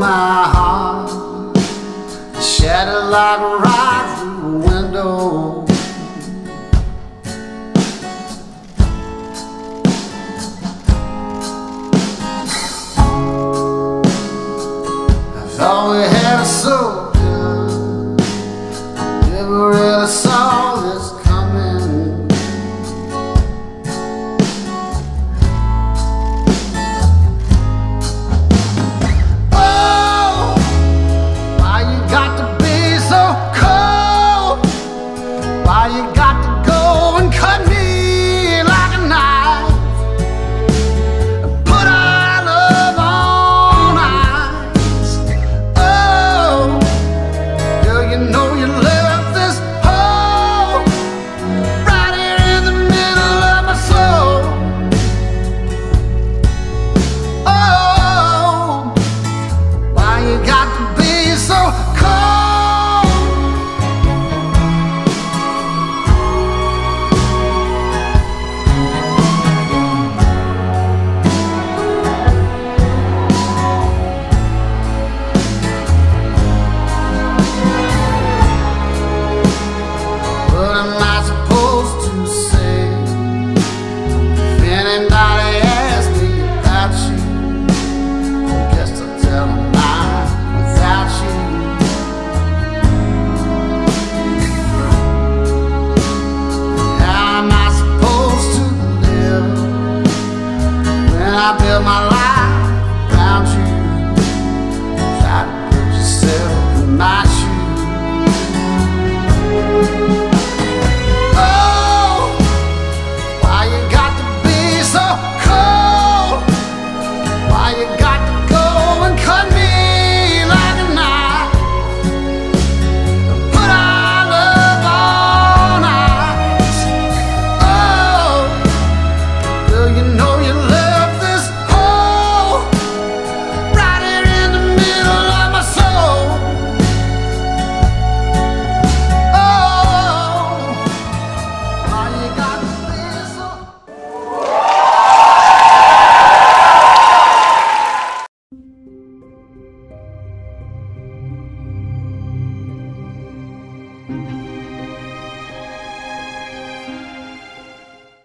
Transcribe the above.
my heart shattered like a rock.